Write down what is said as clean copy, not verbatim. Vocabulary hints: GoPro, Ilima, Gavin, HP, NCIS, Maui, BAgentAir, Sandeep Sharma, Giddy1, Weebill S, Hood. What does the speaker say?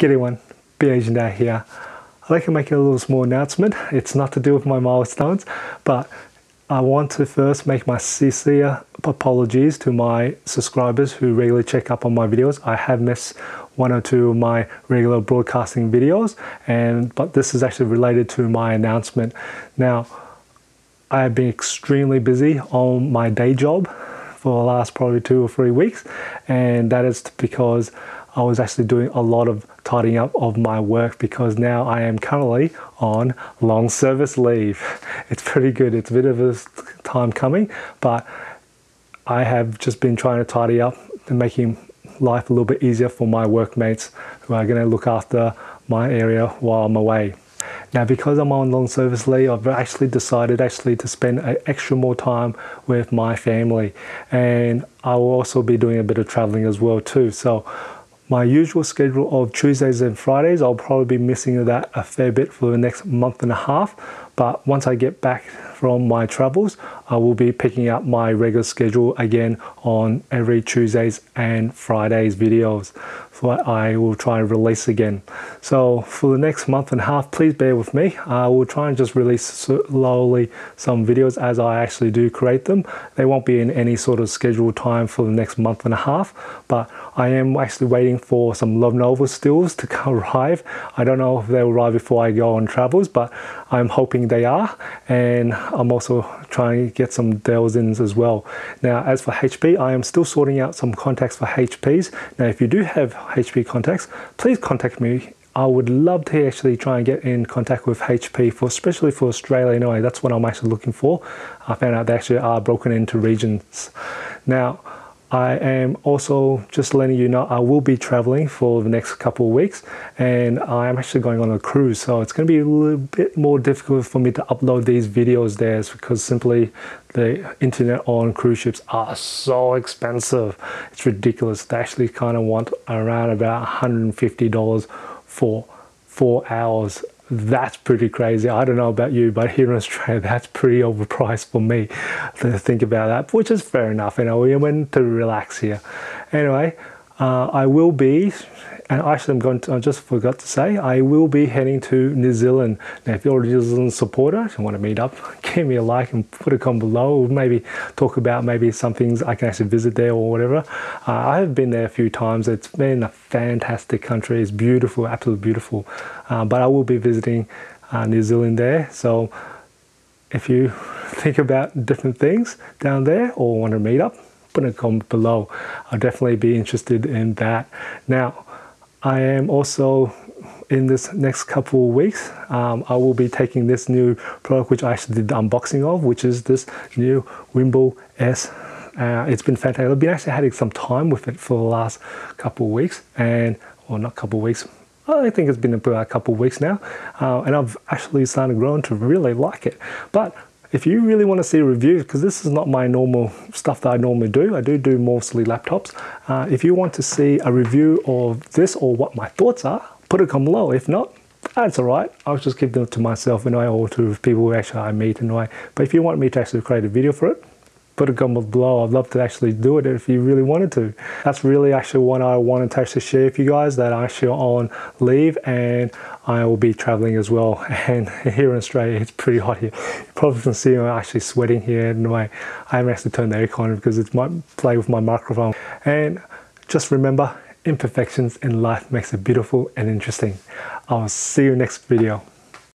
Giddy1, BAgentAir here. I'd like to make a little small announcement. It's not to do with my milestones, but I want to first make my sincere apologies to my subscribers who regularly check up on my videos. I have missed one or two of my regular broadcasting videos, but this is actually related to my announcement. Now, I have been extremely busy on my day job for the last probably 2 or 3 weeks, and that is because I was actually doing a lot of tidying up of my work, because now I am currently on long service leave. It's pretty good. It's a bit of a time coming, but I have just been trying to tidy up and making life a little bit easier for my workmates who are going to look after my area while I'm away. Now, because I'm on long service leave, I've actually decided to spend extra more time with my family, and I will also be doing a bit of traveling as well too. So my usual schedule of Tuesdays and Fridays, I'll probably be missing that a fair bit for the next month and a half. But once I get back from my travels, I will be picking up my regular schedule again on every Tuesdays and Fridays videos. So I will try and release again. So for the next month and a half, please bear with me. I will try and just release slowly some videos as I actually do create them. They won't be in any sort of scheduled time for the next month and a half, but I am actually waiting for some love novel stills to arrive. I don't know if they'll arrive before I go on travels, but I'm hoping they are, and I'm also trying to get some delves in as well. Now, as for HP, I am still sorting out some contacts for HPs. Now, if you do have HP contacts, please contact me. I would love to actually try and get in contact with HP, especially for Australia. Anyway, that's what I'm actually looking for. I found out they actually are broken into regions. Now, I am also just letting you know I will be traveling for the next couple of weeks, and I am actually going on a cruise, so it's going to be a little bit more difficult for me to upload these videos there, because simply the internet on cruise ships are so expensive. It's ridiculous. They actually kind of want around about $150 for 4 hours. That's pretty crazy. I don't know about you, but here in Australia, that's pretty overpriced for me to think about that, which is fair enough. You know, we went to relax here. Anyway, I will be, and actually I just forgot to say, I will be heading to New Zealand. Now, if you're a New Zealand supporter, if you want to meet up, give me a like and put a comment below, or maybe talk about maybe some things I can actually visit there or whatever. I have been there a few times. It's been a fantastic country. It's beautiful, absolutely beautiful. But I will be visiting New Zealand there. So if you think about different things down there or want to meet up, put a comment below. I'll definitely be interested in that. Now, I am also, in this next couple of weeks, I will be taking this new product, which I actually did the unboxing of, which is this new Weebill S. It's been fantastic. I've been actually having some time with it for the last couple of weeks, I think it's been about a couple of weeks now, and I've actually started growing to really like it. But if you really want to see reviews, because this is not my normal stuff that I normally do, I do mostly laptops. If you want to see a review of this or what my thoughts are, put a comment below. If not, that's all right. I'll just keep them to myself anyway, or to people who actually I meet anyway. But if you want me to actually create a video for it, put a comment below. I'd love to actually do it if you really wanted to. That's really actually what I wanted to actually share with you guys, that I'm actually on leave and I will be traveling as well. And here in Australia, it's pretty hot here. You probably can see I'm actually sweating here anyway. I haven't actually turned the aircon because it might play with my microphone. And just remember, imperfections in life makes it beautiful and interesting. I'll see you next video.